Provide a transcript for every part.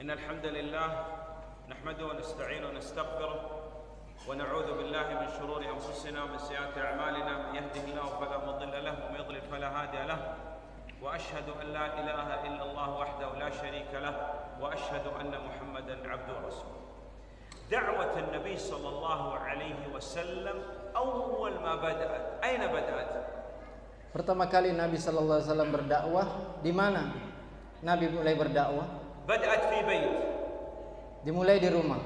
إن الحمد لله نحمده ونستعينه ونستغفره ونعوذ بالله من شرور أنفسنا ومن سيئات أعمالنا من يهده الله فلا مضل له ومن يضلل فلا هادي له وأشهد أن لا إله إلا الله وحده لا شريك له وأشهد أن محمدًا عبده ورسوله. دعوة النبي صلى الله عليه وسلم أول ما بدأت، أين بدأت؟ Pertama kali Nabi sallallahu alaihi wasallam berdakwah di mana? Nabi mulai berdakwah. Bada'at fi bait. Dimulai di rumah.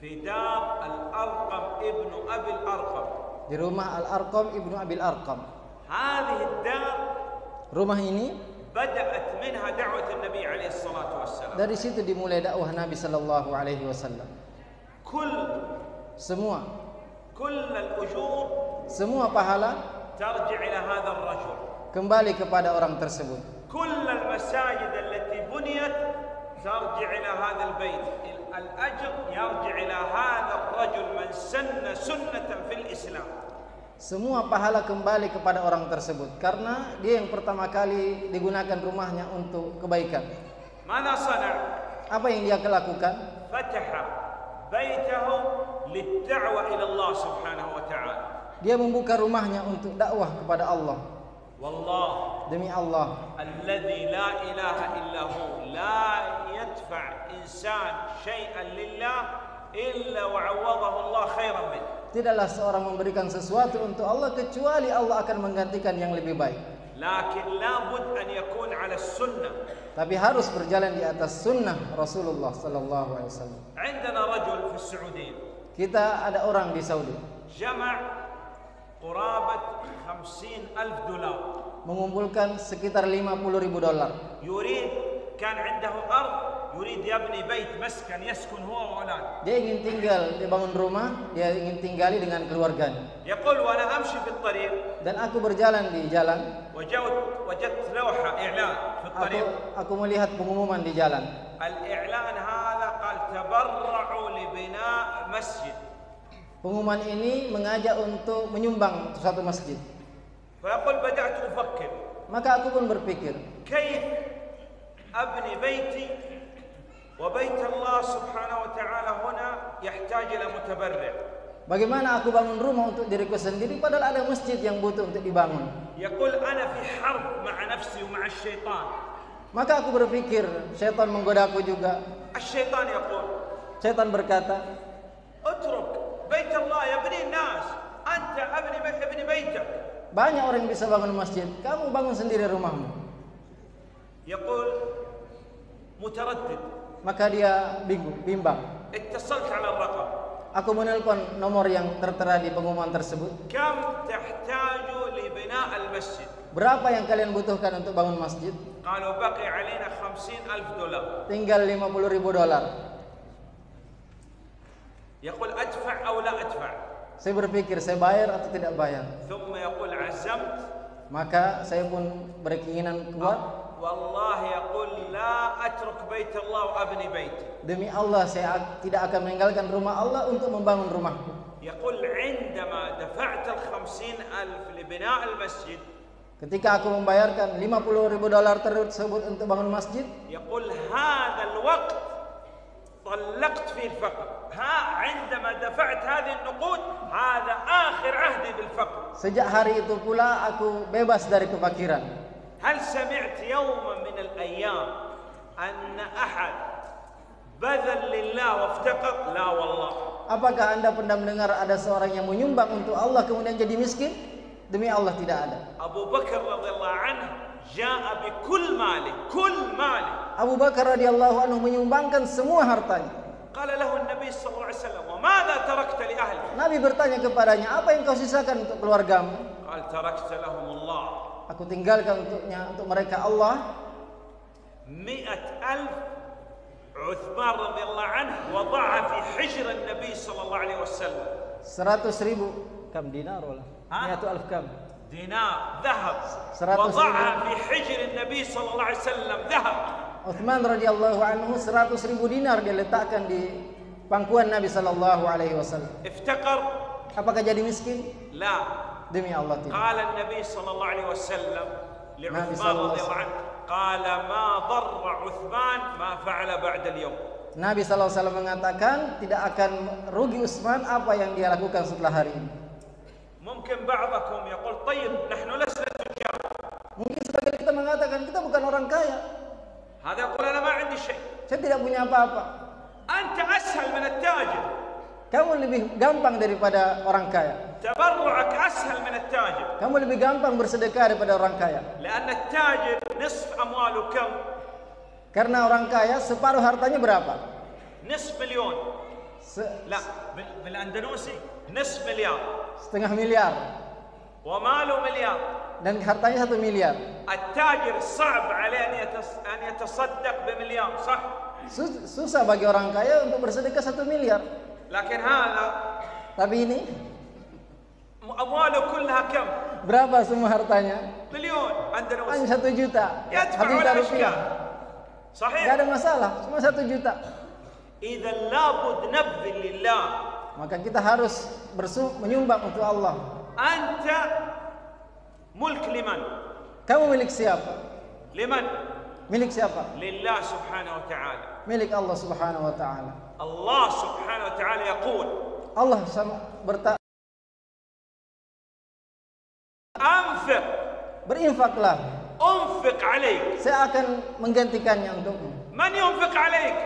Fi dar Al Arqam ibnu Abi Al Arqam. Di rumah Al Arqam ibnu Abi Al Arqam. Hadhihi ad-dar. Rumah ini bada'at minha da'wat an-nabi alaihi salatu wassalam. Dari situ dimulai dakwah Nabi sallallahu alaihi wasallam. Kull al-ujur. Semua pahala tarji' ila hadha ar-rajul, kembali kepada orang tersebut. Kull al-masajid allati buniyat tarji' ila hadha al-bait, al-ajr yarji' ila hadha ar-rajul man sanna sunnatan fil Islam. Semua pahala kembali kepada orang tersebut karena dia yang pertama kali digunakan rumahnya untuk kebaikan. Mana sana'? Apa yang dia lakukan? Fataha baitahu lid-da'wa ila Allah subhanahu wa ta'ala. Dia membuka rumahnya untuk dakwah kepada Allah. Wallah, demi Allah, alladzi la ilaha illahu la yadfa' insan syai'an lillah illa wa'awadahu Allah khairan min. Tidaklah seorang memberikan sesuatu untuk Allah kecuali Allah akan menggantikan yang lebih baik. Lakin la bud an yakun 'ala sunnah. Tapi harus berjalan di atas sunnah Rasulullah sallallahu alaihi wasallam. 'Indana rajul fi Saudi. Kita ada orang di Saudi. Jama' qurabat 50,000 dolar, mengumpulkan sekitar 50,000 dolar. Yurid kan 'indahu ard, yurid yabni bait maskan yaskun huwa wa aulad. Dia ingin tinggal, dia bangun rumah, dia ingin tinggali dengan keluarganya. Yaqul wa ana amshi fi at-tariq, dan aku berjalan di jalan. Wajadtu lawha i'lan fi at-tariq, aku melihat pengumuman di jalan. Al-i'lan hadha qal tabarra'u li bina' masjid. Pengumuman ini mengajak untuk menyumbang suatu masjid. Maka aku pun berpikir, bagaimana aku bangun rumah untuk diriku sendiri padahal ada masjid yang butuh untuk dibangun. Maka aku berpikir, syaitan menggodaku juga. Syaitan berkata, banyak orang yang bisa bangun masjid, kamu bangun sendiri rumahmu. Maka dia bimbang. Aku menelpon nomor yang tertera di pengumuman tersebut. Berapa yang kalian butuhkan untuk bangun masjid? Tinggal 50,000 dolar. Saya berpikir, saya bayar atau tidak bayar. Maka saya pun berkeinginan kuat. Demi Allah, saya tidak akan meninggalkan rumah Allah untuk membangun rumahku. Ketika aku membayarkan 50,000 dolar tersebut untuk bangun masjid, طلقت في الفقر ها عندما دفعت هذه النقود هذا آخر عهدي بالفقر. Sejak hari itu pula aku bebas dari kefakiran. هل سمعت يوما من الأيام أن أحد بذل لله وافتقر؟ لا والله. Apakah Anda pernah mendengar ada seorang yang menyumbang untuk Allah kemudian jadi miskin? Demi Allah tidak ada. Abu Bakar radhiyallahu anhu jaa bi kull mali, kull mali. Abu Bakar radhiyallahu anhu menyumbangkan semua hartanya. Nabi bertanya kepadanya, apa yang kau sisakan untuk keluargamu? Aku tinggalkan untuk mereka Allah. 100,000 Uthman radhiyallahu anhu wada'a fi hijr an-nabi sallallahu alaihi wasallam. 100,000 kam dinar wala? 100,000 kam? Dinar, zahab. 100,000 wada'a fi hijr an-nabi sallallahu alaihi wasallam zahab. Uthman radhiyallahu anhu 100,000 dinar dia letakkan di pangkuan Nabi sallallahu alaihi wasallam. Iftaqar, apakah jadi miskin? La, demi Allah tidak. Qala an-nabi sallallahu alaihi wasallam li Uthman radhiyallahu anhu qala ma dharra Utsman ma fa'ala ba'da al-yawm. Nabi sallallahu alaihi wasallam mengatakan tidak akan rugi Utsman apa yang dia lakukan setelah hari ini. Mungkin ba'dakum yaqul tayyib nahnu lasna tujjar. Mungkin sebagian kita mengatakan kita bukan orang kaya. Hadha qul ana ma 'indi shay. Saya tidak punya apa-apa. Anta ashal min at-tajir. Kamu lebih gampang daripada orang kaya. تبرعك أسهل من التاجر. Kamu lebih gampang bersedekah daripada orang kaya. لأن التاجر نصف أمواله كم؟ Karena orang kaya separuh hartanya berapa? نصف مليون. لا بالأندلسي نصف مليار. Setengah miliar. وماله مليار. Dan hartanya 1 miliar. التاجر صعب عليه أن يتصدق بمليار صح؟ Susah bagi orang kaya untuk bersedekah 1 miliar. لكن هذا. Tapi ini. أمواله كلها كم؟ berapa semua hartanya? مليون أندلسي. 1 juta. Rupiah. صحيح. Tidak ada masalah, cuma 1 juta. إذا لابد نبذل لله. Maka kita harus menyumbang untuk Allah. أنت ملك لمن؟ Kamu milik siapa? لمن؟ Milik siapa? لله سبحانه وتعالى. Milik Allah Subhanahu wa Ta'ala. Allah Subhanahu wa Ta'ala يقول. Allah berkata. Anfiq, berinfaklah. Unfiq alaik, saya akan menggantikannya untukmu. Man yunfiq alaik,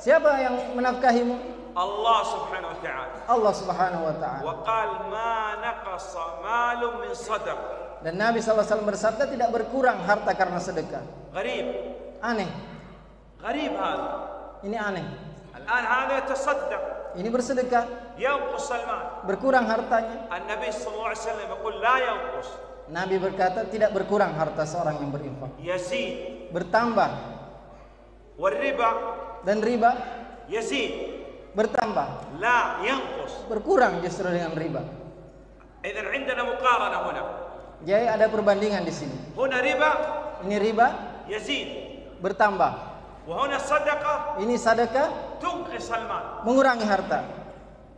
siapa yang menafkahimu? Allah Subhanahu wa Ta'ala. Allah Subhanahu wa Ta'ala. Wa qal ma naqasa malun min sadaqah. Dan Nabi sallallahu alaihi wasallam bersabda tidak berkurang harta karena sedekah. Gharib, aneh. Gharib hal. Ini aneh. Al-an hada tasaddaq. Ini bersedekah. Berkurang hartanya. Nabi sallallahu alaihi wasallam berkata la yanqus. Nabi berkata tidak berkurang harta seorang yang berinfak. Yazid, bertambah. Wal riba, dan riba yazid, bertambah. La yanqus, berkurang justru dengan riba. Idzan 'indana muqarana huna. Jadi ada perbandingan di sini. Huna riba, ini riba yazid, bertambah. Wahuna sadaqah, ini sadaqah mengurangi harta.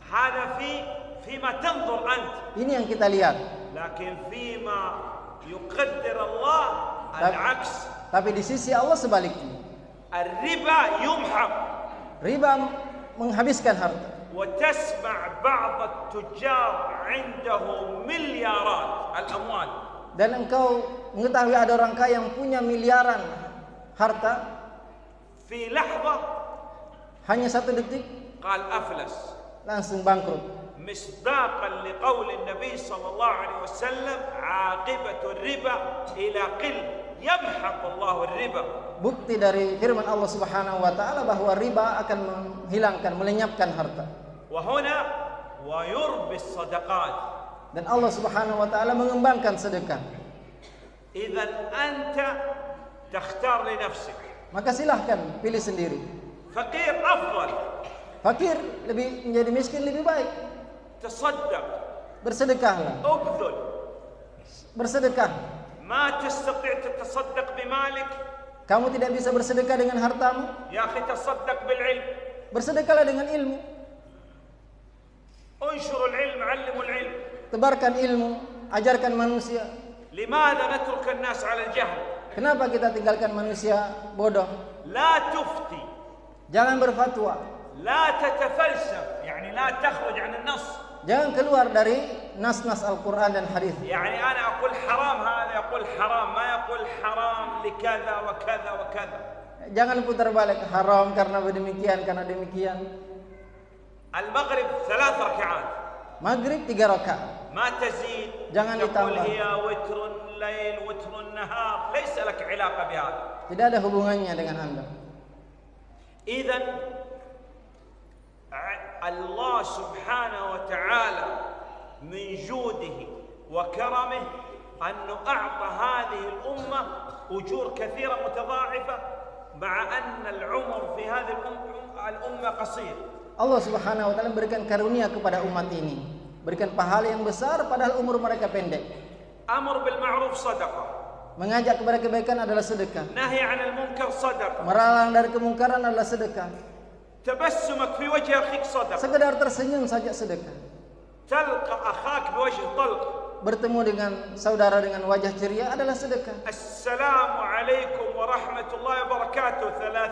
Hada fi ma tanzur ant, ini yang kita lihat. Lakin fi ma yuqaddir Allah al-aks, tapi di sisi Allah sebaliknya. Ar-riba yumhab, riba menghabiskan harta. Wa tasma' ba'd at-tujjar 'indahu milyarat al-amwal, dan engkau mengetahui ada orang kaya yang punya miliaran harta. Fi lahzah, hanya 1 detik, qal aflas, langsung bangkrut. Misdaqan liqaul an-nabi sallallahu alaihi wasallam, 'aqibatu ar-riba ila qil yamhaq Allahu ar-riba. Bukti dari firman Allah Subhanahu wa Ta'ala bahwa riba akan menghilangkan, melenyapkan harta. Wa huna wa yurbi as-sadaqat, dan Allah Subhanahu wa Ta'ala mengembangkan sedekah. Idzan anta takhtar li nafsik, maka silahkan pilih sendiri. Fakir afdal, fakir lebih, menjadi miskin lebih baik. Tasaddaq, bersedekahlah. Ubdul, bersedekah. Ma tastati' tatasaddaq bimalik, kamu tidak bisa bersedekah dengan hartamu. Ya akhi tasaddaq bil ilm, bersedekahlah dengan ilmu. Unshurul ilm, 'allimul ilm, tebarkan ilmu, ajarkan manusia. Limadha natruku an-nas 'ala al-jahl, kenapa kita tinggalkan manusia bodoh? La tufti, jangan berfatwa. La tatafalsaf, yani la takhruj 'an an-nass, jangan keluar dari nas-nas Al-Qur'an dan hadis. Yani ana aqul haram, hada yaqul haram, ma yaqul haram li kadza wa kadza wa kadza. Jangan putar balik haram karena demikian, karena demikian. Al-Maghrib 3 rakaat. Maghrib 3 rakaat. Ma tazid, jangan ditambah. Tidak ada hubungannya dengan anda. Idzan Allah Subhanahu wa Ta'ala min judihi wa karamihi an a'ta hadhihi al-ummah ujur katsira mutadha'ifa ma'a anna al-'umr fi hadhihi al-ummah qasir. Allah Subhanahu wa Ta'ala berikan karunia kepada umat ini, berikan pahala yang besar padahal umur mereka pendek. Amr bil ma'ruf sadaqah, mengajak kepada kebaikan adalah sedekah. Nahi 'anil munkar sadaqah, melarang dari kemungkaran adalah sedekah. Tabassumak fi wajhi akhik sadaqah, sekedar tersenyum saja sedekah. Talqa akhak bi wajhi talq, bertemu dengan saudara dengan wajah ceria adalah sedekah. Assalamualaikum warahmatullahi wabarakatuh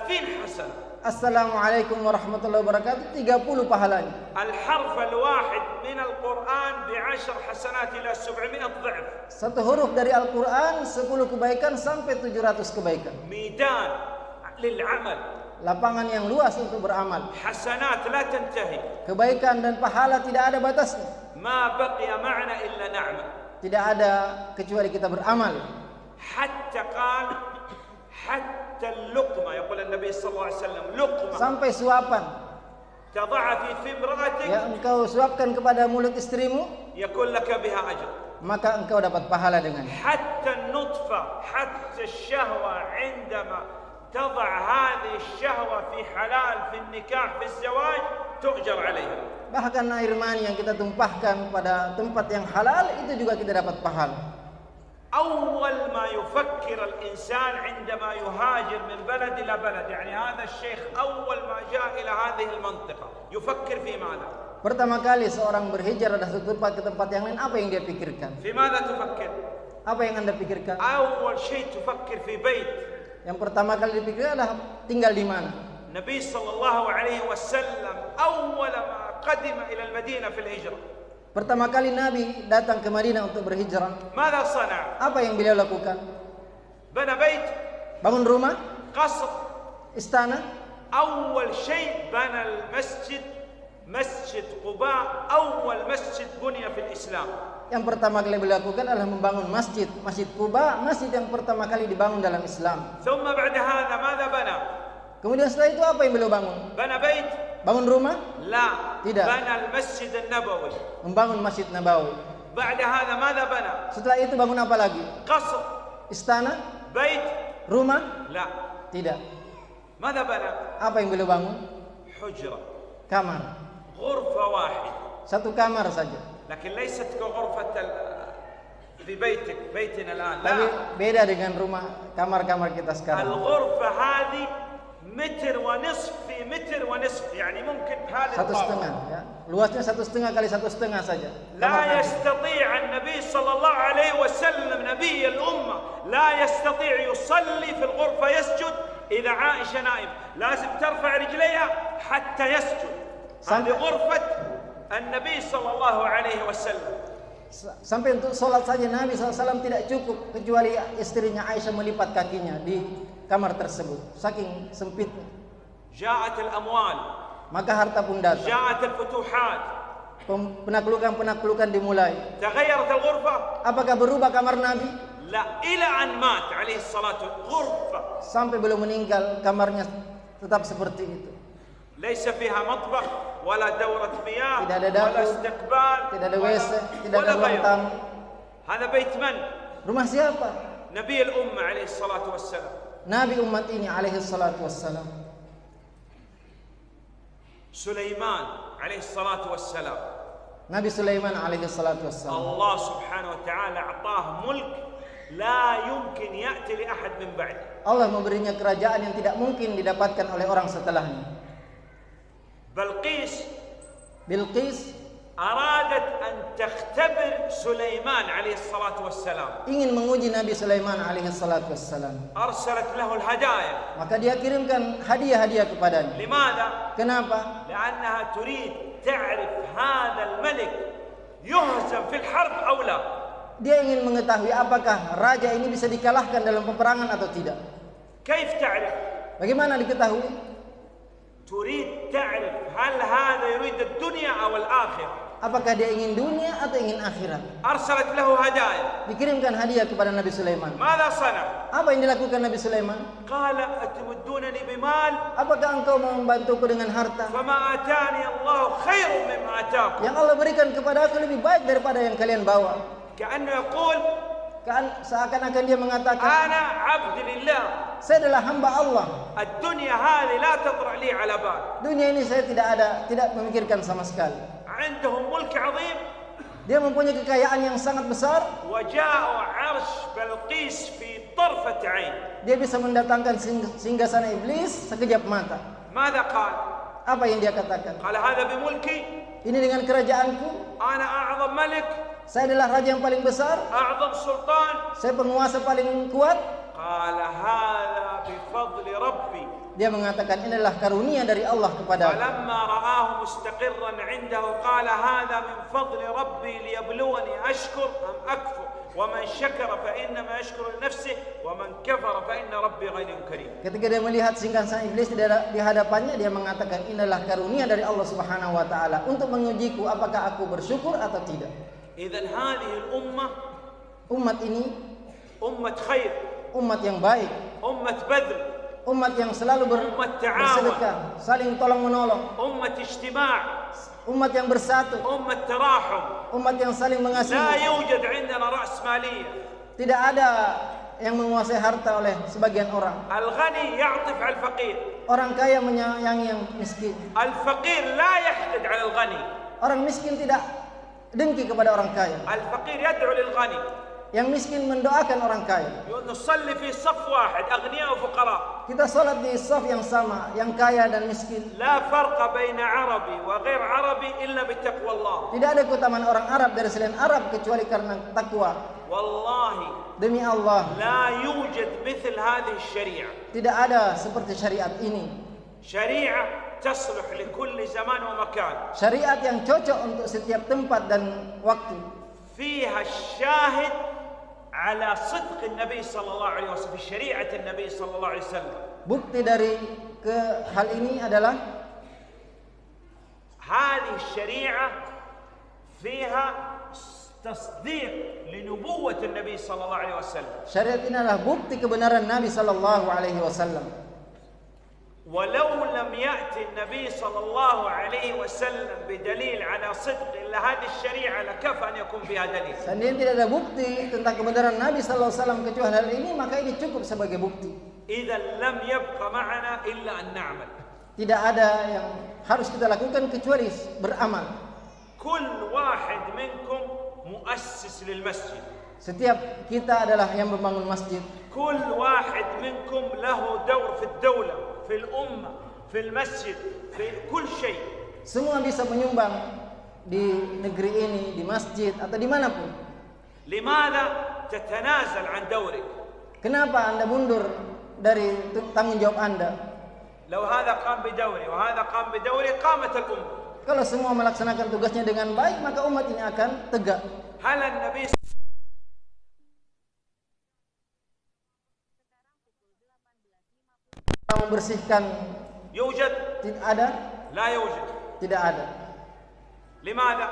30 hasanah. Assalamualaikum warahmatullahi wabarakatuh 30 pahalanya. Al-harf al-wahid min al-Qur'an bi 10 hasanat ila 700 dha'f. Satu huruf dari Al-Qur'an 10 kebaikan sampai 700 kebaikan. Midan lil 'amal. Lapangan yang luas untuk beramal. Hasanat la tantahi. Kebaikan dan pahala tidak ada batasnya. Ma baqiya ma'na illa na'mal. Tidak ada kecuali kita beramal. Hatta qal hatta al-luqma yaqul an-nabi sallallahu alaihi wasallam luqma. Sampai suapan. Tadha'a fi fimratik. Ya, engkau suapkan kepada mulut istrimu, yakul laka biha ajr. Maka engkau dapat pahala dengan. Hatta nutfa hatta ash-shahwa 'indama تضع هذه الشهوة في حلال في النكاح في الزواج تؤجر عليها. Bahkan air mani yang kita tumpahkan pada tempat yang halal itu juga kita dapat pahala. أول ما يفكر الإنسان عندما يهاجر من بلد إلى بلد يعني هذا الشيخ أول ما جاء إلى هذه المنطقة يفكر في ماذا؟ Pertama kali seorang berhijrah dari satu tempat ke tempat yang lain apa yang dia pikirkan? في ماذا تفكر؟ Apa yang anda pikirkan? أول شيء تفكر في بيت. Yang pertama kali dipikirkan adalah tinggal di mana. Nabi sallallahu alaihi wasallam awal ma qadima ila al-Madinah fil hijrah. Pertama kali Nabi datang ke Madinah untuk berhijrah. Mada sana? Apa yang beliau lakukan? Bana bait, bangun rumah, qasr, istana. Awal syai bana al-masjid, Masjid Quba, awal masjid bunya fil Islam. Yang pertama kali beliau lakukan adalah membangun masjid, Masjid Quba, masjid yang pertama kali dibangun dalam Islam. Kemudian setelah itu apa yang beliau bangun? Bangun rumah? Tidak. Membangun Masjid Nabawi. Setelah itu bangun apa lagi? Istana? Rumah? Tidak. Apa yang beliau bangun? Kamar. Satu kamar saja. Lakin laysat ka ghurfat fi baytik baytina al'an. Tapi beda dengan rumah kamar-kamar kita sekarang. Al-ghurfa hadi meter wa nisf fi meter wa nisf, yani mungkin hada 1,5 ya. Luasnya 1,5 kali 1,5 saja. La yastati' an-nabi sallallahu alaihi wasallam nabiy al-ummah la yastati' yusalli fi al-ghurfa yasjud idha Aisha naib. Lazim tarfa' rijlayha hatta yasjud. Hadi ghurfat Nabi sallallahu alaihi wasallam. Sampai untuk salat saja Nabi SAW tidak cukup kecuali istrinya Aisyah melipat kakinya di kamar tersebut saking sempitnya. Ja'at al-amwal, maka harta pun datang. Ja'at al-futuhat, penaklukan-penaklukan dimulai. Taghayyarat al-ghurfa, apakah berubah kamar Nabi? La, ila an mat alaihi salatu ghurfa, sampai belum meninggal kamarnya tetap seperti itu. Laisa fiha matbakh wala daurat miyah wala istiqbal, tidak ada WC, tidak ada ruang tamu. Hada bait man, rumah siapa? Nabi al-ummah alaihi salatu wassalam, nabi umat ini alaihi salatu wassalam. Sulaiman alaihi salatu wassalam, nabi Sulaiman alaihi salatu wassalam. Allah subhanahu wa ta'ala a'tah mulk la yumkin ya'ti li ahad min ba'di. Allah memberinya kerajaan yang tidak mungkin didapatkan oleh orang setelahnya. Bilqis aradat an takhtabir Sulaiman alaihi salatu wassalam, ingin menguji Nabi Sulaiman alaihi salatu wassalam. Arsalat lahu al-hadaya, maka dia kirimkan hadiah-hadiah kepadanya. Limada, kenapa? Li'annaha turid ta'rif hadha al-malik yuhzam fil harb aw la. Dia ingin mengetahui apakah raja ini bisa dikalahkan dalam peperangan atau tidak. Kaif ta'rif, bagaimana diketahui? Turid ta'rif hal hadha yurid ad-dunya aw al-akhirah, apakah dia ingin dunia atau ingin akhirat. Arsalat lahu hadaya, dikirimkan hadiah kepada Nabi Sulaiman. Madza sana, apa yang dilakukan Nabi Sulaiman? Qala atmuddunani bimal, apakah engkau mau membantuku dengan harta? Fama atani Allah khairum mimma ataakum, yang Allah berikan kepada aku lebih baik daripada yang kalian bawa. Ka'anna yaqul, seakan-akan dia mengatakan, ana 'abdillah, saya adalah hamba Allah. Ad-dunya hali la tatra li 'ala bal, dunia ini saya tidak memikirkan sama sekali. 'Indahum mulk 'azim, dia mempunyai kekayaan yang sangat besar. Wa ja'a 'arsh Bilqis fi tarfat 'ain, dia bisa mendatangkan singgasana iblis sekejap mata. Madza qala, apa yang dia katakan? Qala hadha bi mulki, ini dengan kerajaanku. Ana a'zam malik, Saya adalah raja yang paling besar. Saya penguasa paling kuat. Dia mengatakan ini adalah karunia dari Allah kepada aku. Ketika dia melihat singkasan iblis di hadapannya, dia mengatakan ini adalah karunia dari Allah Subhanahu wa taala untuk mengujiku apakah aku bersyukur atau tidak. Idzan hadhihi al-ummah, umat ini ummat khair, umat yang baik, ummat badl, umat yang selalu bersedekah, saling tolong menolong, ummat ijtima', umat yang bersatu, ummat tarahum, umat yang saling mengasihi. La yujad 'indana ra's maliyah, tidak ada yang menguasai harta oleh sebagian orang. Al-ghani ya'tif 'ala al-faqir, orang kaya menyayangi yang miskin. Al-faqir la yahdid 'ala al-ghani, orang miskin tidak dengki kepada orang kaya. Al-faqir yad'u lil-ghani, yang miskin mendoakan orang kaya. Nusalli fi saf wahid, aghnia wa fuqara, kita salat di saf yang sama, yang kaya dan miskin. La farqa baina arabi wa ghair arabi illa bittaqwallah, tidak ada keutamaan orang Arab dari selain Arab kecuali karena takwa. Wallahi, demi Allah, la yujad mithl hadhihi syari'ah, tidak ada seperti syariat ini. Syari'ah تصلح لكل زمان ومكان, syariat yang cocok untuk setiap tempat dan waktu. فيها الشاهد على صدق النبي صلى الله عليه وسلم, شريعة النبي صلى الله عليه وسلم, bukti dari hal ini adalah هذه الشريعة فيها تصديق لنبوة النبي صلى الله عليه وسلم, syariat ini adalah bukti kebenaran Nabi sallallahu alaihi wasallam. ولو لم يأتي النبي صلى الله عليه وسلم بدليل على صدق إلا هذه الشريعة لكفى أن يكون فيها دليل. Seandainya tidak ada bukti tentang kebenaran Nabi sallallahu alaihi wasallam kecuali hal ini, maka ini cukup sebagai bukti. إذا لم يبقى معنا إلا أن نعمل, tidak ada yang harus kita lakukan kecuali beramal. كل واحد منكم مؤسس للمسجد, setiap kita adalah yang membangun masjid. كل واحد منكم له دور في الدولة, في الأمة, في المسجد, في كل شيء. Semua bisa menyumbang di negeri ini, di masjid atau dimanapun. لماذا تتنازل عن دورك? Kenapa anda mundur dari tanggung jawab anda? لو هذا قام بدوري وهذا قام بدوري قامت الأمة. Kalau semua melaksanakan tugasnya dengan baik, maka umat ini akan tegak. هل النبي membersihkan yujad? Tidak ada. La yujad, tidak ada. Limadha?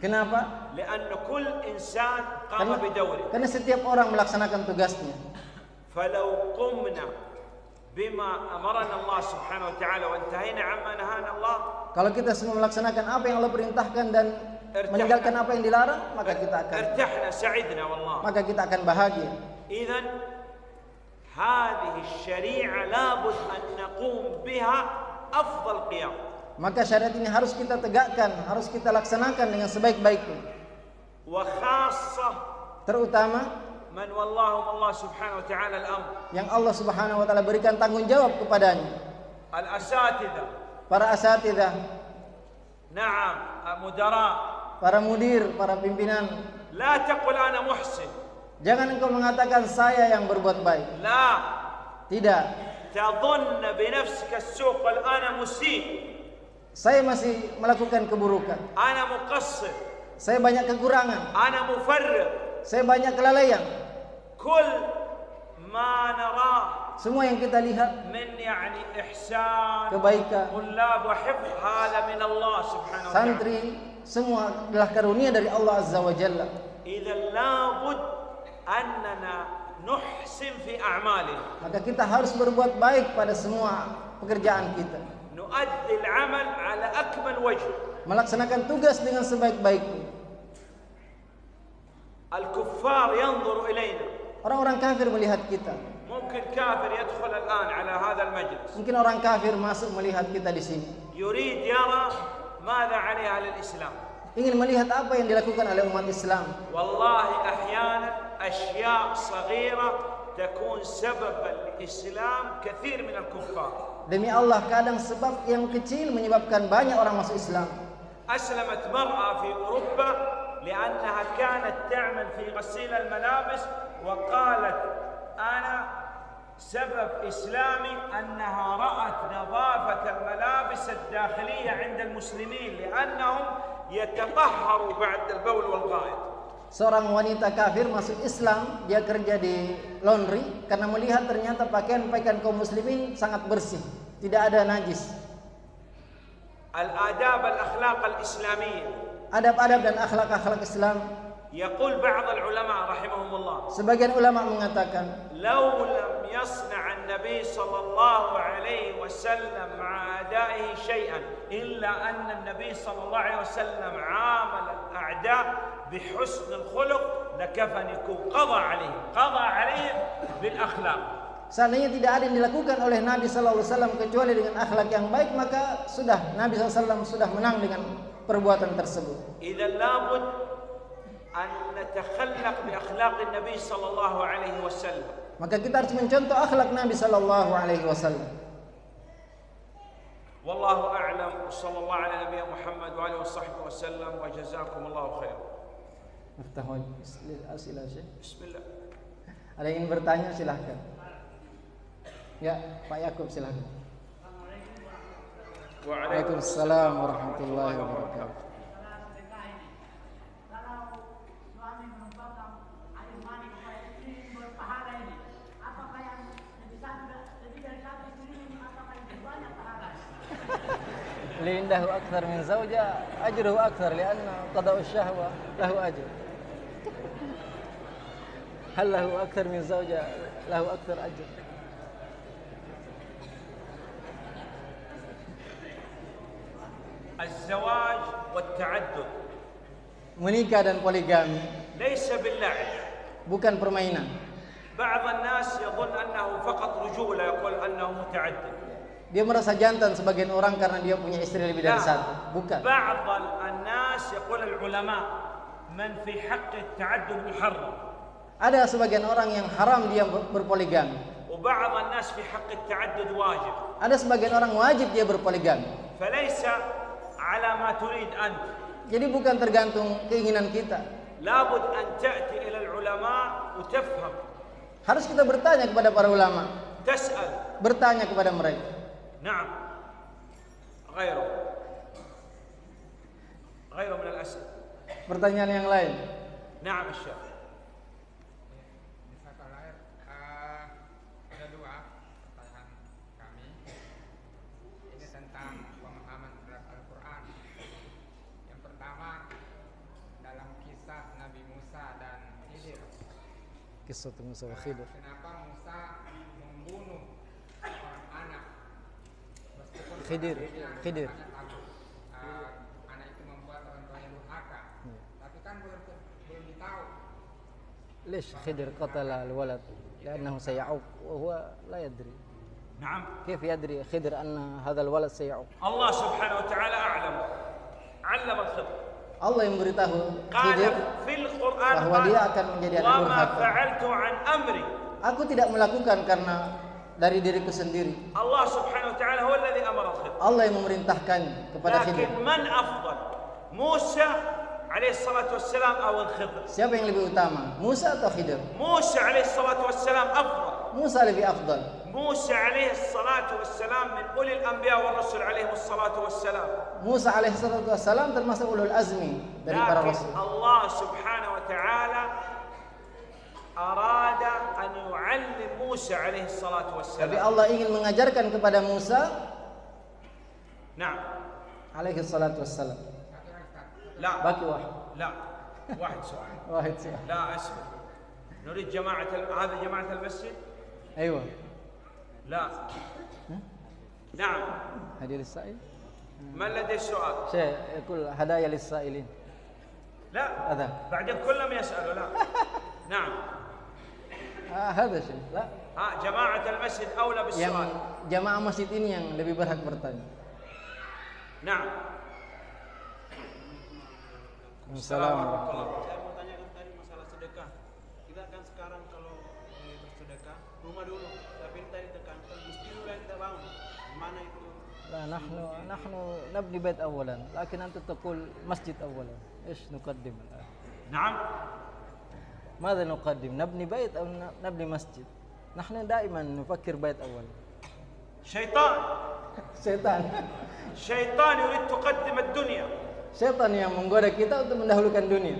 Kenapa? Karena kull insan qama bi dawri, karena setiap orang melaksanakan tugasnya. Falau qumna bima amarana Allah subhanahu wa ta'ala wa intahayna amma nahana Allah, kalau kita semua melaksanakan apa yang Allah perintahkan dan meninggalkan apa yang dilarang, maka kita akan irtahna sa'idna wallah, maka kita akan bahagia. Idzan هذه الشريعة لابد أن نقوم بها أفضل قيام. Maka syariat ini harus kita tegakkan, harus kita laksanakan dengan sebaik-baiknya. وخاصة, terutama, من ولاهم الله سبحانه وتعالى الأمر, yang Allah Subhanahu wa taala berikan tanggung jawab kepadanya. الأساتذة, para asatidah. نعم, المدراء, para mudir, para pimpinan. لا تقل أنا محسن, jangan engkau mengatakan saya yang berbuat baik. La, tidak. Tadhun bi nafsika as-suq al-ana musii, saya masih melakukan keburukan. Ana muqassir, saya banyak kekurangan. Ana mufarrid, saya banyak kelalaian. Kull ma nara, semua yang kita lihat, min yani ihsan, kebaikan, qullab wa hifz, hala min Allah subhanahu wa ta'ala, santri semua adalah karunia dari Allah azza wa jalla. Idzal la bud annana nuhsin fi a'malina, maka kita harus berbuat baik pada semua pekerjaan kita. Nu'addi al-'amal 'ala akmal wajh, melaksanakan tugas dengan sebaik-baiknya. Al-kuffar yanzuru ilaina, orang-orang kafir melihat kita. Mungkin kafir yadkhul al-an 'ala hadha al-majlis, mungkin orang kafir masuk melihat kita di sini. Yurid yara madha 'alayha lil-islam, ingin melihat apa yang dilakukan oleh umat Islam. Wallahi ahyanan أشياء صغيرة تكون سبب الإسلام كثير من الكفار. Demi Allah, kadang sebab yang kecil menyebabkan banyak orang masuk Islam. أسلمت مرأة في أوروبا لأنها كانت تعمل في غسيل الملابس وقالت أنا سبب إسلامي أنها رأت نظافة الملابس الداخلية عند المسلمين لأنهم يتطهروا بعد البول والغائط. Seorang wanita kafir masuk Islam, dia kerja di laundry karena melihat ternyata pakaian-pakaian kaum muslimin sangat bersih, tidak ada najis. Al-adab al-akhlaq al-islamiyah. Adab-adab dan akhlak-akhlak Islam. Yaqul ba'd al-ulama rahimahumullah. Sebagian ulama mengatakan, "Law lam yasna' an-nabi sallallahu alaihi wasallam 'ada'ihi syai'an illa anna an-nabi sallallahu alaihi wasallam 'amala al-a'da'" بحسن الخلق لكفنكم قضى عليه قضى عليهم بالاخلاق. Seandainya tidak ada yang dilakukan oleh Nabi sallallahu alaihi wasallam kecuali dengan akhlak yang baik, maka sudah Nabi sallallahu alaihi wasallam sudah menang dengan perbuatan tersebut. Idzal labud an natakhallaq bi akhlaq an-nabi sallallahu alaihi wasallam. Maka kita harus mencontoh akhlak Nabi sallallahu alaihi wasallam. Wallahu a'lam. Sallallahu ala nabiyina Muhammad wa alihi washabbihi wasallam wa jazakumullahu khairan. Miftahul Asila Syekh. Bismillah. Ada yang ingin bertanya silahkan. Ya, Pak Yakub silahkan. Waalaikumsalam warahmatullahi wabarakatuh. Lindahu akthar min zawja, ajruhu akthar li'anna qada'u syahwa lahu ajr. Hal lahu akthar min zawja, lahu akthar ajr. Az-zawaj wat-ta'addud. Menikah dan poligami laysa bil-la'ib, bukan permainan. Ba'd an-nas yadhun annahu faqat rujula, yaqul annahu muta'addid. Dia merasa jantan sebagian orang karena dia punya istri lebih dari satu. Bukan. Ba'd an-nas yaqul al-ulama man fi haqq at-ta'addud muharram. Ada sebagian orang yang haram dia berpoligami. Ada sebagian orang wajib dia berpoligami. Jadi bukan tergantung keinginan kita. Harus kita bertanya kepada para ulama. Bertanya kepada mereka. Pertanyaan yang lain. Kisah Musa wa Khidir. Kenapa Musa membunuh seorang anak? Khidir. Anak itu membuat orang tuanya durhaka. Tapi kan belum ditahu. Lish Khidir qatala al-walad li'annahu say'uq wa huwa la yadri. Naam. Kif yadri Khidir anna hadha al-walad say'uq? Allah Subhanahu wa ta'ala a'lam. 'Allama al-Khidir. Allah yang beritahu Khidir bahwa dia akan menjadi anak durhaka. Aku tidak melakukan karena dari diriku sendiri. Allah Subhanahu wa taala huwa alladhi amara Khidir. Allah yang memerintahkannya kepada Khidir. Lakin man afdal? Musa alaihi salatu wassalam aw Khidir? Siapa yang lebih utama? Musa atau Khidir? Musa alaihi salatu wassalam afdal. Musa lebih afdal. Musa alaihi salatu wassalam min ulil anbiya wa rasul alaihi salatu wassalam. Musa alaihi salatu wassalam termasuk ulul azmi dari para rasul. Allah Subhanahu wa taala arada an yu'allim Musa alaihi salatu wassalam. Tapi Allah ingin mengajarkan kepada Musa. Naam. Alaihi salatu wassalam. La. Baki wahid. La. Wahid su'al. Wahid su'al. La asma. نريد جماعة هذا جماعة المسجد؟ أيوة. لا. نعم. هدية للسائل؟ من لديه سؤال؟ شيء كل هدايا للسائلين. لا. هذا. بعدين كلهم يسألوا لا. نعم. هذا شيء لا. جماعة المسجد أولى بالسؤال. جماعة مسجد ini yang lebih berhak bertanya. نعم. السلام ورحمة الله. Sekarang kalau bersedekah rumah dulu, tapi tadi tekan, mesti dulu yang kita bangun, mana itu? نحن نبني بيت أولا لكن أنت تقول مسجد أولا إيش نقدم الآن؟ نعم ماذا نقدم؟ نبني بيت أو نبني مسجد؟ نحن دائما نفكر بيت أولا شيطان شيطان شيطان يريد تقدم الدنيا شيطان yang menggoda kita untuk mendahulukan dunia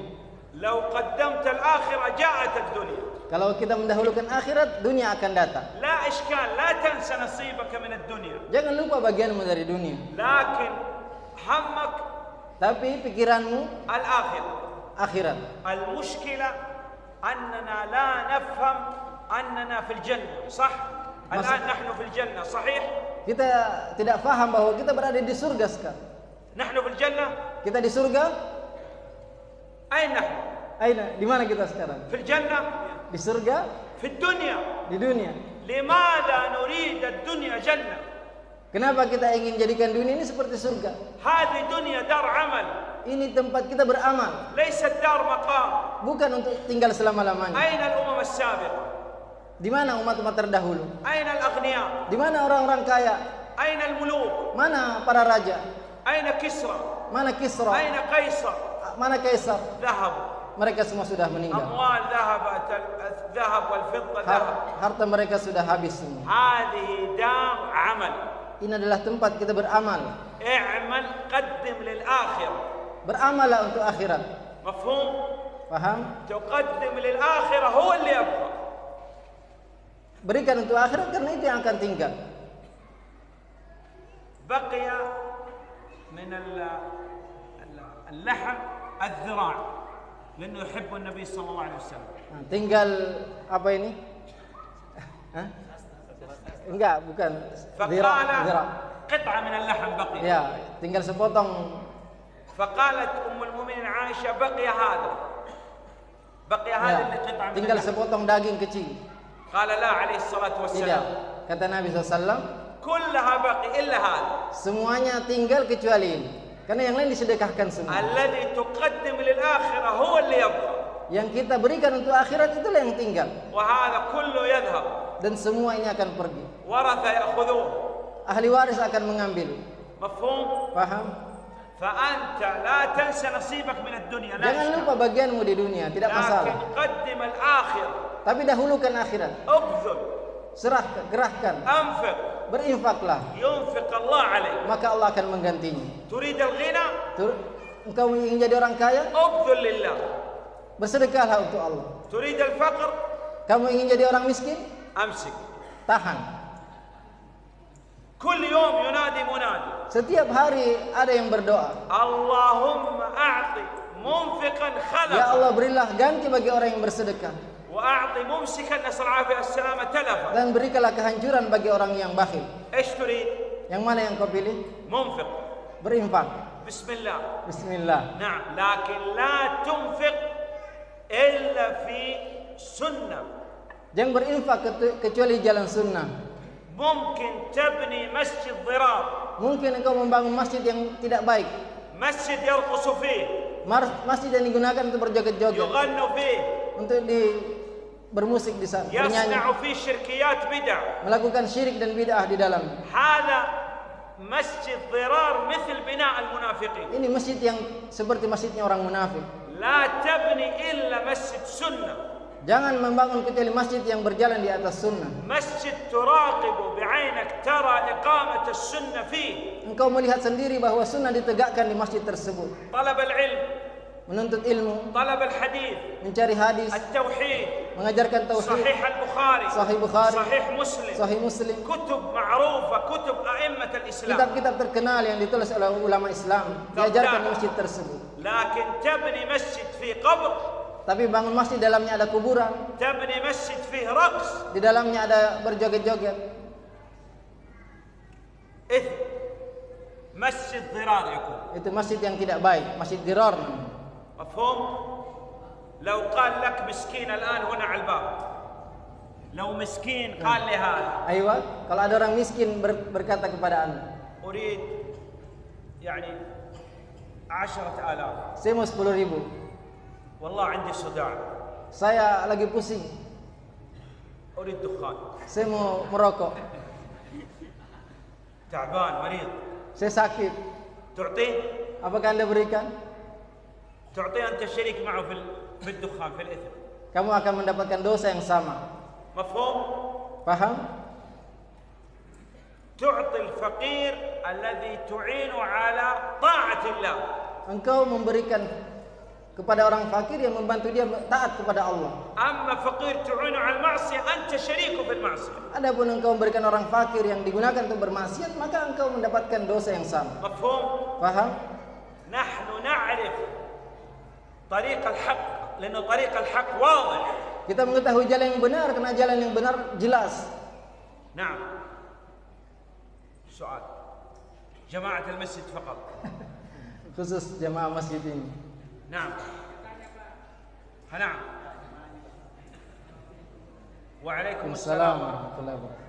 لو قدمت الآخرة جاءت الدنيا Kalau kita mendahulukan akhirat, dunia akan datang. La ishkal, la tansa nasibaka min ad-dunya. Jangan lupa bagianmu dari dunia. Lakin hammak, tapi pikiranmu al-akhirah. Akhirat. Al-mushkila annana la nafham annana fil jannah, sah? Al-an nahnu fil jannah, sahih? Kita tidak faham bahwa kita berada di surga sekarang. Nahnu fil jannah? Kita di surga? Aina? Aina, di mana kita sekarang? Fil jannah. Di surga, di dunia. Kenapa kita ingin jadikan dunia ini seperti surga? Ini tempat kita beramal, bukan untuk tinggal selama-lamanya. Di mana umat-umat terdahulu? Di mana orang-orang kaya? Mana para raja? Mana Kisra? Mana Kaisar? Mereka semua sudah meninggal. Harta mereka sudah habis semua. Ini adalah tempat kita beramal. Beramallah untuk akhirat. Paham? Berikan untuk akhirat karena itu yang akan tinggal. Baqiya min al-lahm al-dhira'. Karena yuhibbu Nabi sallallahu alaihi wasallam. Tinggal apa ini? Hah? Enggak, bukan. Faqala qit'a min al-lahm baqiya. Ya, tinggal sepotong. Faqalat ummul mu'minin Aisyah baqiya hadha. Baqiya hadha li qit'a min. Tinggal sepotong daging kecil. Qala la alaihi salatu wassalam. Kata Nabi sallallahu alaihi wasallam, "Kullaha baqi illa hadha." Semuanya tinggal kecuali ini. Karena yang lain disedekahkan semua. Yang kita berikan untuk akhirat itulah yang tinggal. Dan semuanya akan pergi. Ahli waris akan mengambil. Paham? Jangan lupa bagianmu di dunia, tidak masalah. Tapi dahulukan akhirat. Serahkan, gerahkan. Berinfaklah. Maka Allah akan menggantinya. Engkau ingin jadi orang kaya? Bersedekahlah untuk Allah. Kamu ingin jadi orang miskin? Tahan. Setiap hari ada yang berdoa. Allahumma a'ti munfiqan khalaqan. Ya Allah, berilah ganti bagi orang yang bersedekah. Dan berikanlah kehancuran bagi orang yang bakhil. Yang mana yang kau pilih? Berinfak. Bismillah. Bismillah. Nah, lakin la tunfiq illa fi sunnah. Jangan berinfak kecuali jalan sunnah. Mungkin tabni masjid dhirar. Mungkin engkau membangun masjid yang tidak baik. Masjid yarqusu fihi. Masjid yang digunakan untuk berjoget-joget. Yughannu fihi. Untuk di bermusik di sana, bernyanyi, melakukan syirik dan bid'ah di dalam. Ini masjid yang seperti masjidnya orang munafik. Jangan membangun kecuali masjid yang berjalan di atas sunnah. Engkau melihat sendiri bahwa sunnah ditegakkan di masjid tersebut. Menuntut ilmu, mencari hadis, mengajarkan tauhid, sahih Bukhari, sahih Muslim, kitab-kitab terkenal yang ditulis oleh ulama Islam, diajarkan di masjid tersebut. Tapi bangun masjid dalamnya ada kuburan, di dalamnya ada berjoget-joget. Itu masjid yang tidak baik, masjid dirar. مفهوم لو قال لك مسكين الآن هنا على الباب لو مسكين قال لي هذا أيوة kalau ada orang miskin berkata kepada anda أريد يعني 10,000 saya mau 10,000 والله عندي صداع saya lagi pusing أريد دخان saya mau merokok تعبان مريض saya sakit. Apakah Anda berikan? Kamu akan mendapatkan dosa yang sama. Paham? Engkau memberikan kepada orang fakir yang membantu dia taat kepada Allah. Adapun engkau memberikan orang fakir yang digunakan untuk bermaksiat, maka engkau mendapatkan dosa yang sama. Paham? Kita mengetahui jalan yang benar karena jalan yang benar jelas. Nah, soal jamaah masjid faqat, khusus jamaah masjid ini. نعم نعم وعليكم السلام ورحمة الله وبركاته.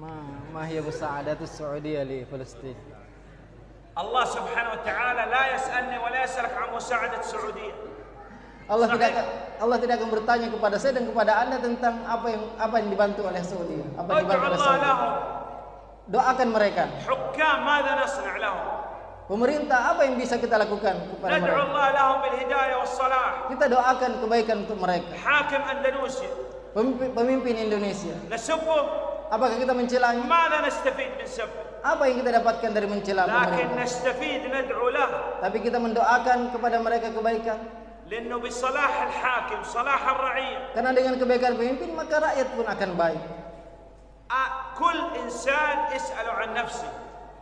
ما هي مساعدات السعودية لفلسطين؟ الله سبحانه وتعالى لا يسألني ولا يسألك عن مساعدة السعودية. Allah tidak akan bertanya kepada saya dan kepada Anda tentang apa yang dibantu oleh Saudi. Apa dibantu oleh Saudi? Doakan mereka. Pemerintah, apa yang bisa kita lakukan kepada mereka? Kita doakan kebaikan untuk mereka. Pemimpin Indonesia, apakah kita mencelanya? Apa yang kita dapatkan dari mencela mereka? Tapi kita mendoakan kepada mereka kebaikan. Karena dengan kebaikan pemimpin, maka rakyat pun akan baik.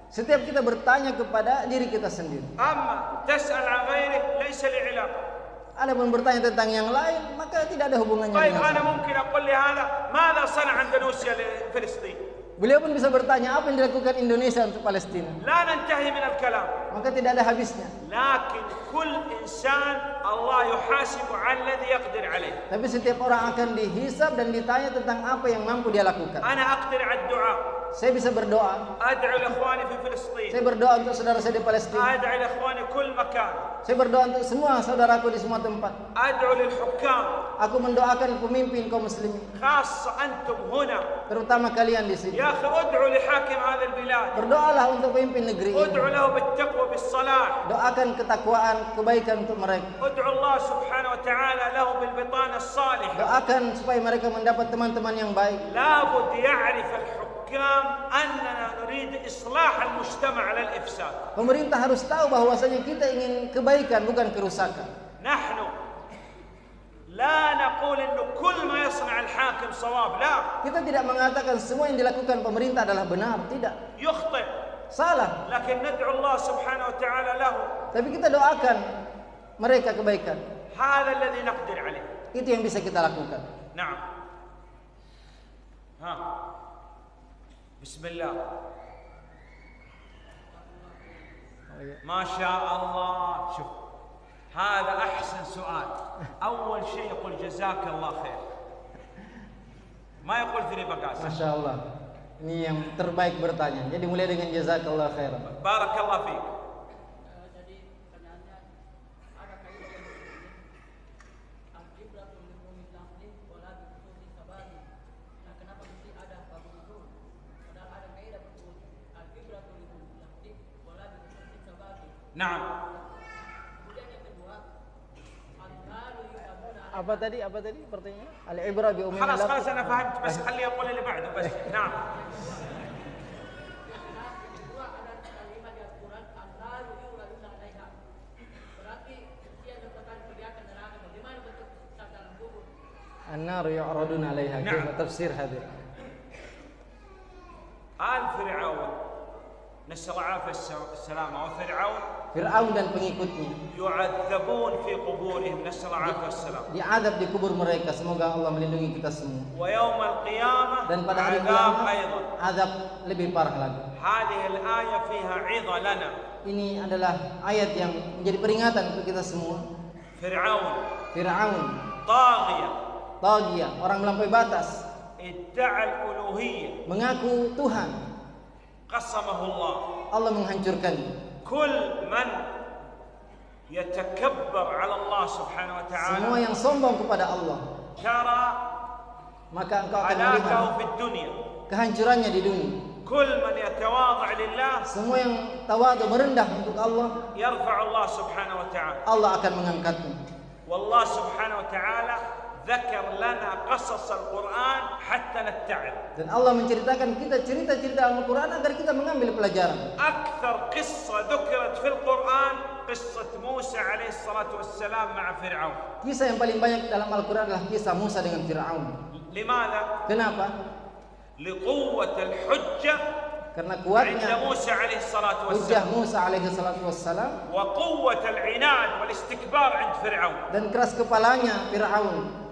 Setiap kita bertanya kepada diri kita sendiri. Adapun bertanya tentang yang lain, maka tidak ada hubungannya dengan itu. Beliau pun bisa bertanya apa yang dilakukan Indonesia untuk Palestina. Maka tidak ada habisnya. Tapi setiap orang akan dihisab dan ditanya tentang apa yang mampu dia lakukan. Saya bisa berdoa. Saya berdoa untuk saudara saya di Palestina. Saya berdoa untuk semua saudaraku di semua tempat. Aku mendoakan pemimpin kaum muslimin. Terutama kalian di sini. Berdoalah untuk pemimpin negeri ini. Doakan ketakwaan, kebaikan untuk mereka. Doakan supaya mereka mendapat teman-teman yang baik. Pemerintah harus tahu bahwasanya kita ingin kebaikan bukan kerusakan. Kita tidak mengatakan semua yang dilakukan pemerintah adalah benar, tidak. Salah. Tapi kita doakan mereka kebaikan. Itu yang bisa kita lakukan. Bismillah. Masya Allah. Hada ahsan soal. Awal shay yaqul jazakallah khair. Ma yaqul terima kasih. Masya Allah. Ini yang terbaik bertanya. Jadi mulai dengan jazakallah khair. Barakallah fiik. Jadi pertanyaannya ada kaitan dengan al-ibrat min al-amri wa la bi-qawli sabani. Nah, kenapa mesti ada babu? Padahal ada kaidah betul. Al-ibrat min al-amri wa la bi-qawli sabani. Naam. Apa tadi pertanyaannya? Al-ibra bi ummi al-lafz. Khalas ana faham, bas khalli yaqul li ba'du bas. Naam. An-nar yu'radun 'alayha. Gimana tafsir hadis? Al-Firaun. Nasra'a as-salama wa Firaun. Firaun dan pengikutnya diazab di kubur mereka. Semoga Allah melindungi kita semua. Dan pada hari kiamat azab lebih parah lagi. Ini adalah ayat yang menjadi peringatan untuk kita semua. Firaun taghiyah, orang melampaui batas, mengaku Tuhan. Allah menghancurkannya. Semua yang sombong kepada Allah, maka engkau akan melihat kehancurannya di dunia. Semua yang tawadu merendah untuk Allah, Allah akan mengangkatnya. Allah subhanahu wa ta'ala dan Allah menceritakan kita cerita-cerita Al-Quran agar kita mengambil pelajaran. Kisah yang paling banyak dalam Al-Quran adalah kisah Musa dengan Firaun. Kenapa? Karena kuatnya hujjah Musa alaihi salatu wassalam dan keras kepalanya Firaun.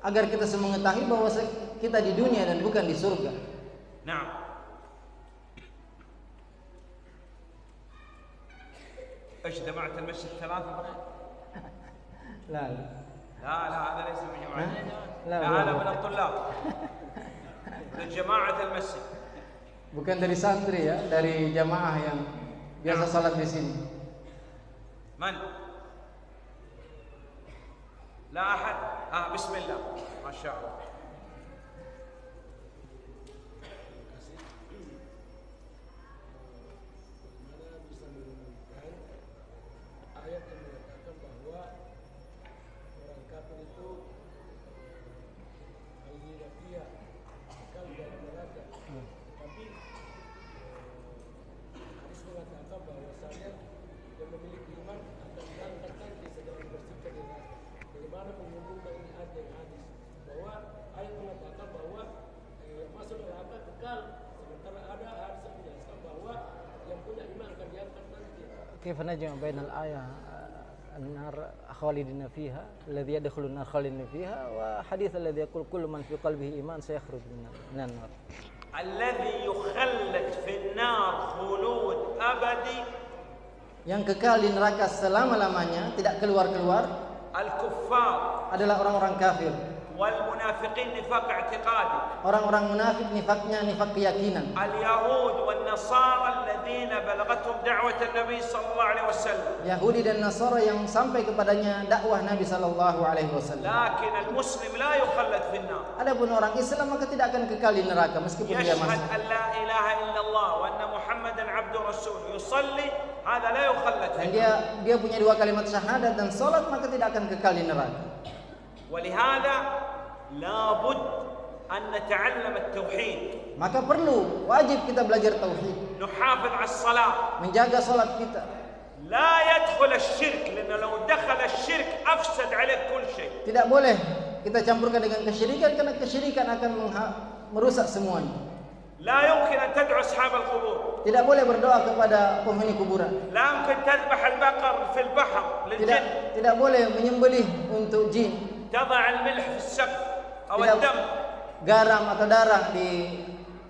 Agar kita semua mengetahui bahwa kita di dunia dan bukan di surga. Nah, bukan dari santri ya, dari jamaah yang biasa salat di sini. من لا أحد بسم الله ما شاء الله كيف نجمع بين الآية النار خالدين فيها الذي يدخل النار خالدين فيها وحديث الذي يقول كل من في قلبه إيمان سيخرج من النار الذي يخلد في النار خلود أبدي yang kekal di neraka selama-lamanya tidak keluar-keluar al-kuffar adalah orang-orang kafir wal-munafiqin nifaq i'tiqadi orang-orang munafik nifaknya nifak keyakinan al-yahud wan-nasara alladziina balagathum da'wat an-nabi sallallahu alaihi wasallam Yahudi dan Nasara yang sampai kepadanya dakwah Nabi sallallahu alaihi wasallam lakin al-muslim la yukhallad fi an-nar adapun orang Islam maka tidak akan kekal di neraka meskipun dia masuk yashhad an la ilaha illallah wa anna muhammadan 'abduhu rasuluhu yusalli hadza la yukhallad fi dia punya dua kalimat syahadat dan salat maka tidak akan kekal di neraka ولهذا لا بد أن نتعلم التوحيد maka perlu wajib kita belajar tauhid nuhafidh as-salat menjaga salat kita la yadkhul asy-syirk karena kalau dakhala asy-syirk afsad 'ala kull shay tidak boleh kita campurkan dengan kesyirikan karena kesyirikan akan merusak semuanya la yumkin an tad'u ashab al-qubur tidak boleh berdoa kepada penghuni kuburan la yumkin tadhbah al-baqar fi al-bahr lil-jinn tidak boleh menyembelih untuk jin tadha' al-milh fi as-saqf aw ad-dam garam atau darah di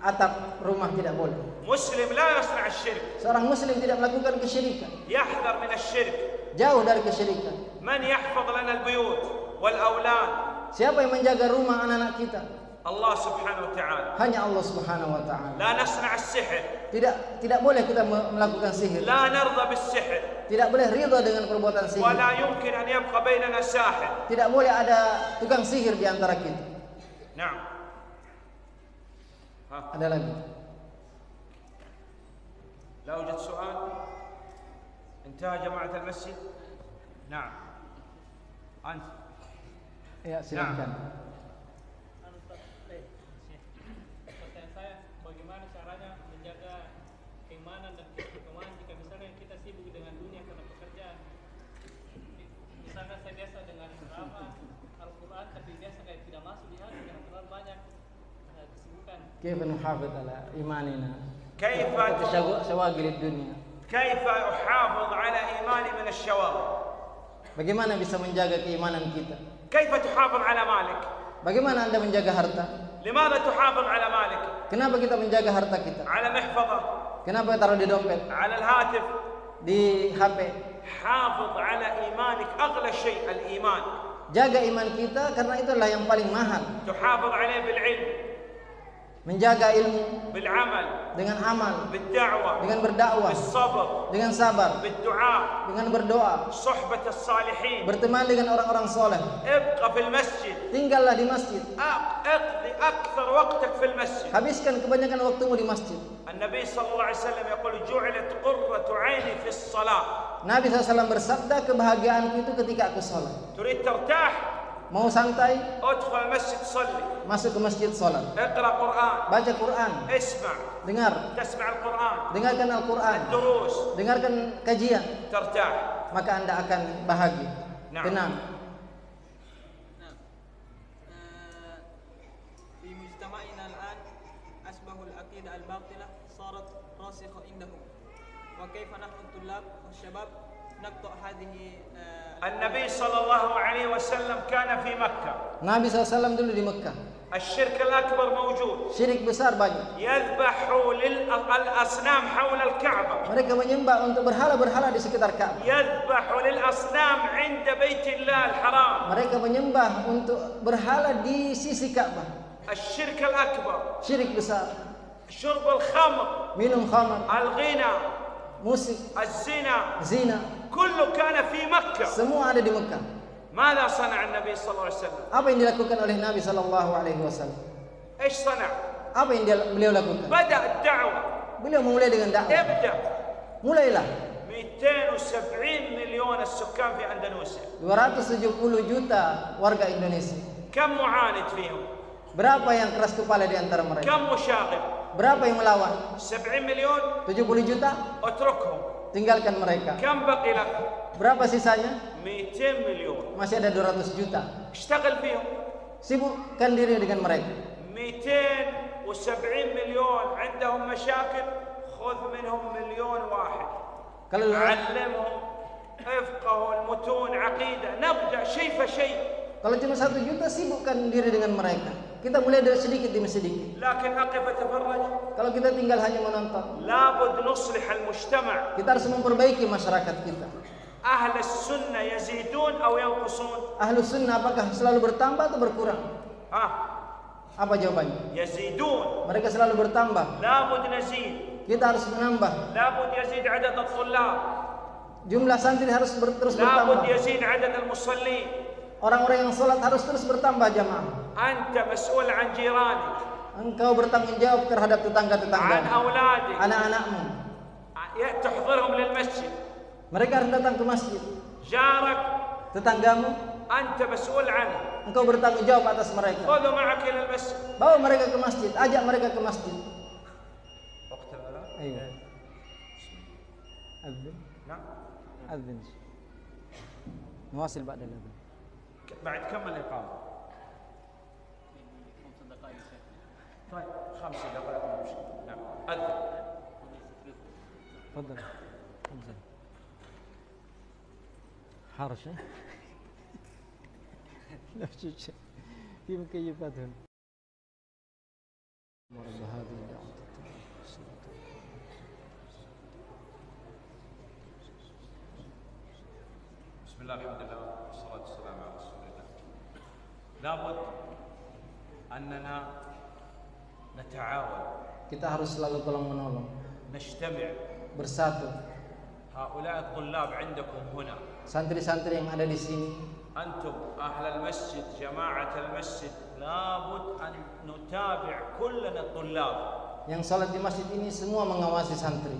atap rumah tidak boleh. Muslim la yasna' asy-syirk. Seorang muslim tidak melakukan kesyirikan. Yahdhar min asy-syirk. Jauh dari kesyirikan. Man yahfaz lana al-buyut wal aulad. Siapa yang menjaga rumah anak-anak kita? Allah Subhanahu wa ta'ala. Hanya Allah Subhanahu wa ta'ala. La nasna' as-sihr. Tidak boleh kita melakukan sihir. La narda bis-sihr. Tidak boleh ridha dengan perbuatan sihir. Wa la yumkin an yabqa bainana sahir. Tidak boleh ada tukang sihir di antara kita. Naam. Ada lagi. Lau ada soal, intaha jama'at al-masjid. Naam. Ant. Ya, silakan. Pertanyaan saya, bagaimana caranya menjaga keimanan dan kekokohan jika misalnya kita sibuk dengan dunia karena pekerjaan? Misalnya saya biasa dengan ceramah Al-Qur'an tapi biasa kayak tidak masuk di hati karena terlalu banyak كيف نحافظ على إيماننا؟ كيف شواغل الدنيا؟ كيف أحافظ على إيماني من الشواغل؟ Bagaimana bisa menjaga keimanan kita? كيف تحافظ على مالك؟ Bagaimana Anda menjaga harta? لماذا تحافظ على مالك؟ Kenapa kita menjaga harta kita? على محفظة. Kenapa taruh di dompet? على الهاتف. Di HP. حافظ على إيمانك أغلى شيء الإيمان. Jaga iman kita karena itulah yang paling mahal. تحافظ عليه بالعلم. menjaga ilmu dengan amal, dengan berdakwah, dengan sabar, dengan berdoa, berteman dengan orang-orang soleh. Tinggallah di masjid, habiskan kebanyakan waktumu di masjid. Nabi SAW bersabda, kebahagiaanku itu ketika aku sholat. Mau santai? Masuk ke masjid sholat. Baca Quran. Dengar. Dengarkan Al-Quran. Dengarkan kajian. Maka anda akan bahagia. Tenang. Nabi sallallahu alaihi wasallam kana fi Makkah. Nabi sallallahu dulu di Mekah. Asy-syirk al-akbar mawjud. Syirik besar banyak. Yadhbahu lil asnam hawla al-Ka'bah. Mereka menyembah untuk berhala-berhala di sekitar Ka'bah. Yadhbahu lil asnam 'inda Baitillah al-Haram. Mereka menyembah untuk berhala di sisi Ka'bah. Asy-syirk al-akbar. Syirik besar. Syurb al-khamr. Minum khamr. Al-ghina. Musik. Az-zina. Zina. Semua ada di Mekah. Apa yang dilakukan oleh Nabi sallallahu alaihi wasallam? Apa yang beliau lakukan? Beliau memulai dengan dakwah. Mulailah. 270 juta warga Indonesia. Berapa yang keras kepala di antara mereka? Berapa yang melawan? 70 juta? Tinggalkan mereka. Berapa sisanya? Masih ada 200 juta. Sibukkan diri dengan mereka. 270 million, عندهم مشاكل, خذ منهم مليون واحد. علمهم افقهوا المتون عقيدة, نبدأ شيء فشيء. Kalau cuma 1 juta, sibukkan diri dengan mereka. Kita mulai dari sedikit demi sedikit. Kalau kita tinggal hanya menonton, kita harus memperbaiki masyarakat kita. Ahlus sunnah apakah selalu bertambah atau berkurang? Apa jawabannya? Mereka selalu bertambah. Kita harus menambah. Jumlah santri harus terus bertambah. Orang-orang yang sholat harus terus bertambah jamaah. Anta mas'ul 'an jiranik. Engkau bertanggung jawab terhadap tetangga-tetangga. Anak-anakmu. Ya'tuhdhirhum lil masjid. Mereka harus datang ke masjid. Jarak tetanggamu. Anta mas'ul 'an. Engkau bertanggung jawab atas mereka. Khudhu ma'aka lil masjid. Bawa mereka ke masjid, ajak mereka ke masjid. Waktu malam. Iya. Adzan. Na'am. Adzan. Nuwasil ba'da al-adhan. Ba'd kam al-iqamah. طيب 5 دقائق مش نعم تفضل انزل حرشه لا تشوف في مكيفات هنا المره هذه بسم الله الحمد لله والصلاه والسلام على رسول الله لابد اننا kita harus selalu tolong menolong, bersatu. Santri-santri yang ada di sini, yang salat di masjid ini semua mengawasi santri.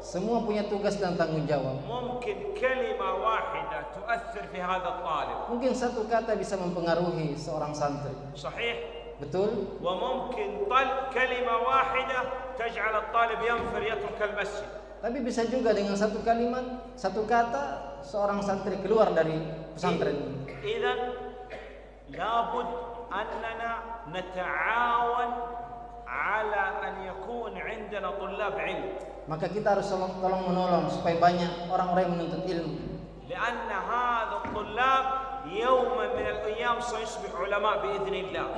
Semua punya tugas dan tanggung jawab. Mungkin satu kata bisa mempengaruhi seorang santri. Betul? Tapi bisa juga dengan satu kalimat, satu kata, seorang santri keluar dari pesantren ini. Maka kita harus tolong menolong supaya banyak orang-orang yang menuntut ilmu.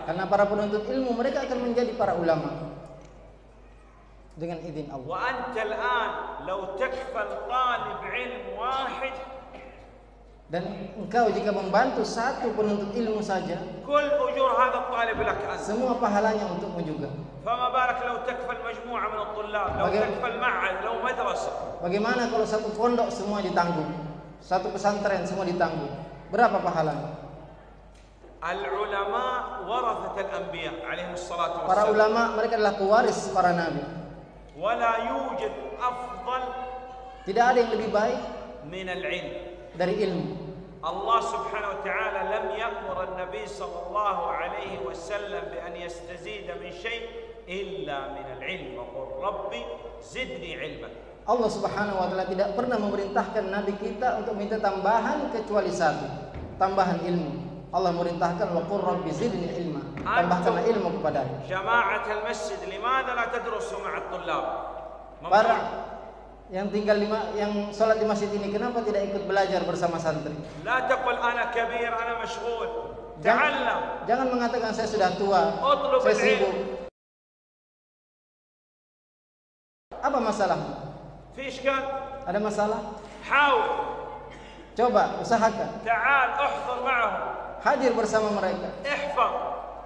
Karena para penuntut ilmu mereka akan menjadi para ulama dengan izin Allah. Dan engkau jika membantu satu penuntut ilmu saja, semua pahalanya untukmu juga. Bagaimana kalau satu pondok semua ditanggung, satu pesantren semua ditanggung, berapa pahalanya? Para ulama mereka adalah pewaris para nabi. Tidak ada yang lebih baik dari ilmu. Allah Subhanahu wa ta'ala lam ya'mur an-nabi sallallahu alaihi wasallam bi an yastazida min syai' illa min al-'ilm. Qul rabbi zidni 'ilman. Allah Subhanahu wa ta'ala tidak pernah memerintahkan nabi kita untuk minta tambahan kecuali satu, tambahan ilmu. Allah memerintahkan wa qul rabbi zidni 'ilma. Tambahkanlah ilmu kepada-Mu. Jama'at al-masjid limadha la tadrusu ma'a at-tullab? Yang tinggal yang sholat di masjid ini kenapa tidak ikut belajar bersama santri? La taqul ana kabir, ana mashghul. Ta'allam. Jangan mengatakan saya sudah tua, saya sibuk. Apa masalah? Ada masalah? Coba usahakan. Ta'al uhzur ma'ahum. Hadir bersama mereka. Ihfaz.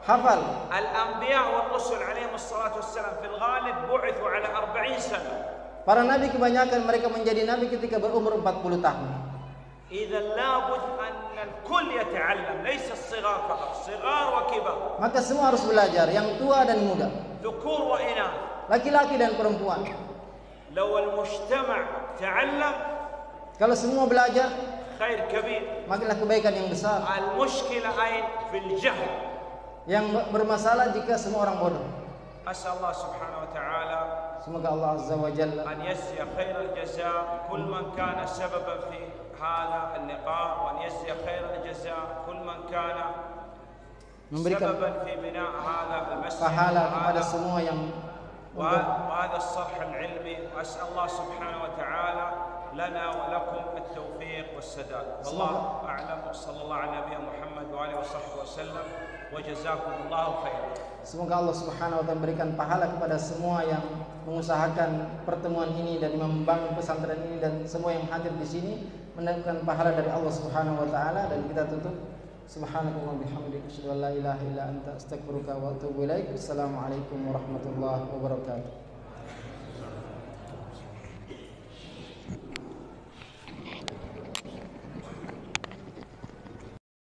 Hafal. Al-anbiya wal rusul alaihi wassalatu wassalam fil ghalib bu'ithu ala 40 sana. Para nabi kebanyakan mereka menjadi nabi ketika berumur 40 tahun. Maka semua harus belajar, yang tua dan muda, laki-laki dan perempuan. Kalau semua belajar, makinlah kebaikan yang besar. Yang bermasalah jika semua orang bodoh. Asallahu subhanahu wa ta'ala. Semoga Allah azza wa jalla an yasya khairal jazaa kull man kana sababan fi hadha al-liqa' wa an yasya khairal jazaa kull man kana sababan fi bina' hadha al-masjid. Pahala kepada semua yang wa hadha as-sarh al-'ilmi. Asallahu subhanahu wa ta'ala lana wa lakum at-tawfiq was-sadad. Wallahu a'lam. Sallallahu ala nabiyina Muhammad wa alihi wa sahbihi wa sallam. Wa jazakumullahu khairan. Semoga Allah subhanahu wa ta'ala memberikan pahala kepada semua yang mengusahakan pertemuan ini dan membangun pesantren ini, dan semua yang hadir di sini mendapatkan pahala dari Allah subhanahu wa ta'ala. Dan kita tutup. Subhanakallahumma bihamdika asyhadu an la ilaha illa anta astaghfiruka wa atubu ilaik. Assalamualaikum warahmatullahi wabarakatuh.